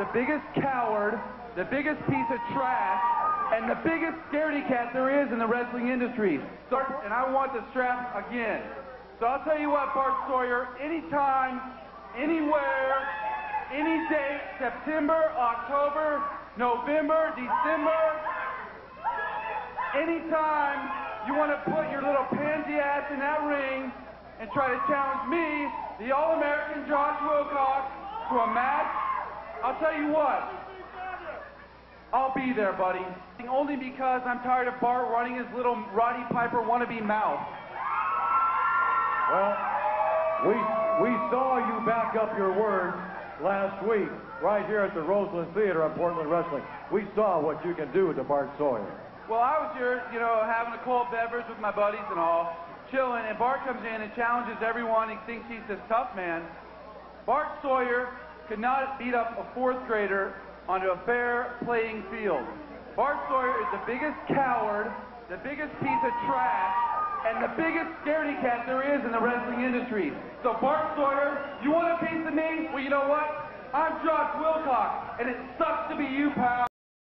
the biggest coward, the biggest piece of trash, and the biggest scaredy cat there is in the wrestling industry. So, and I want the strap again. So I'll tell you what, Bart Sawyer, anytime, anywhere, any date, September, October, November, December, anytime you want to put your little pansy ass in that ring and try to challenge me, the All-American Josh Wilcox, to a match, I'll tell you what, I'll be there, buddy. Only because I'm tired of Bart running his little Roddy Piper wannabe mouth. Well, we saw you back up your words last week right here at the Roseland Theater on Portland Wrestling. We saw what you can do to Bart Sawyer. Well, I was here, you know, having a cold beverage with my buddies and all, chilling, and Bart comes in and challenges everyone. He thinks he's this tough man. Bart Sawyer could not beat up a fourth grader onto a fair playing field. Bart Sawyer is the biggest coward, the biggest piece of trash, and the biggest scaredy cat there is in the wrestling industry. So Bart Sawyer, you want a piece of me? Well, you know what? I'm Josh Wilcox, and it sucks to be you, pal.